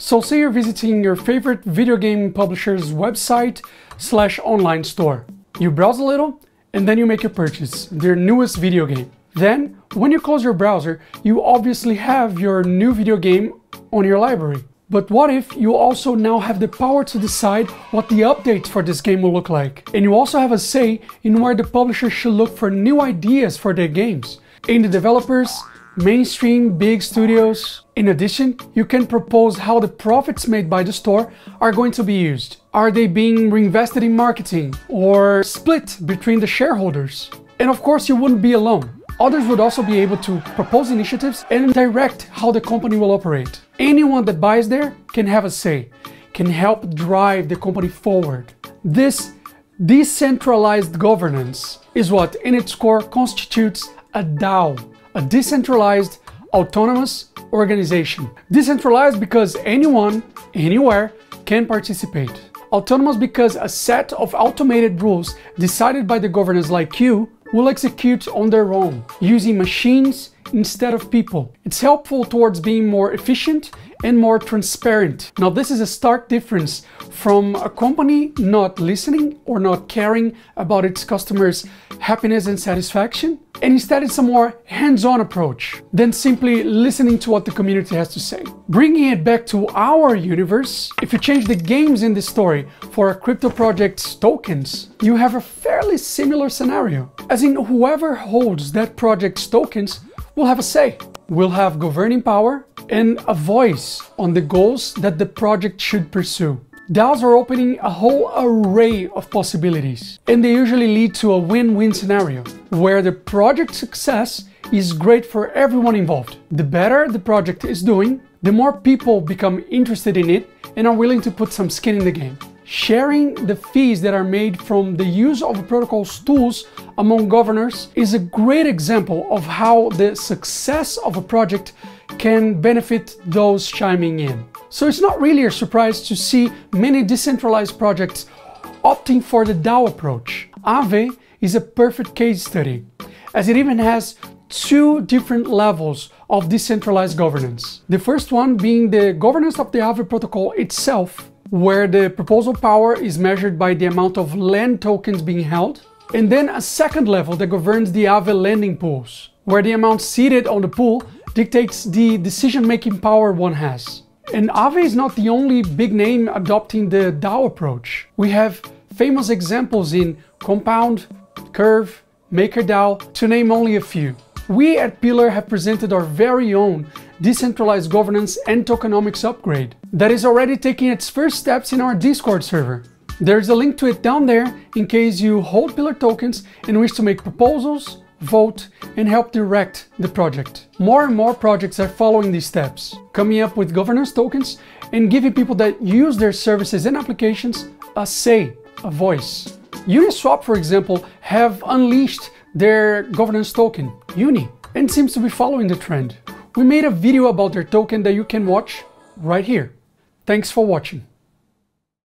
So say you're visiting your favorite video game publisher's website/online store. You browse a little and then you make a purchase, their newest video game. Then, when you close your browser, you obviously have your new video game on your library. But what if you also now have the power to decide what the updates for this game will look like? And you also have a say in where the publisher should look for new ideas for their games. Indie developers, mainstream big studios. In addition, you can propose how the profits made by the store are going to be used. Are they being reinvested in marketing or split between the shareholders? And of course, you wouldn't be alone. Others would also be able to propose initiatives and direct how the company will operate. Anyone that buys there can have a say, can help drive the company forward. This decentralized governance is what, in its core, constitutes a DAO. A decentralized, autonomous organization. Decentralized because anyone, anywhere, can participate. Autonomous because a set of automated rules decided by the governors like you will execute on their own, using machines instead of people. It's helpful towards being more efficient and more transparent. Now, this is a stark difference from a company not listening or not caring about its customers' happiness and satisfaction. And instead, it's a more hands-on approach than simply listening to what the community has to say. Bringing it back to our universe, if you change the games in this story for a crypto project's tokens, you have a fairly similar scenario. As in, whoever holds that project's tokens will have a say, will have governing power and a voice on the goals that the project should pursue. DAOs are opening a whole array of possibilities, and they usually lead to a win-win scenario, where the project's success is great for everyone involved. The better the project is doing, the more people become interested in it and are willing to put some skin in the game. Sharing the fees that are made from the use of the protocol's tools among governors is a great example of how the success of a project can benefit those chiming in. So it's not really a surprise to see many decentralized projects opting for the DAO approach. Aave is a perfect case study, as it even has two different levels of decentralized governance. The first one being the governance of the Aave protocol itself, where the proposal power is measured by the amount of Lend tokens being held. And then a second level that governs the Aave lending pools, where the amount seated on the pool dictates the decision-making power one has. And Aave is not the only big name adopting the DAO approach. We have famous examples in Compound, Curve, MakerDAO, to name only a few. We at Pillar have presented our very own decentralized governance and tokenomics upgrade that is already taking its first steps in our Discord server. There's a link to it down there in case you hold Pillar tokens and wish to make proposals, vote, and help direct the project. More and more projects are following these steps, coming up with governance tokens and giving people that use their services and applications a say, a voice. Uniswap, for example, have unleashed their governance token, Uni, and seems to be following the trend. We made a video about their token that you can watch right here. Thanks for watching.